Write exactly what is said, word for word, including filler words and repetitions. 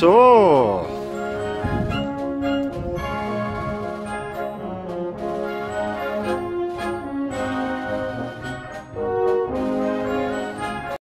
So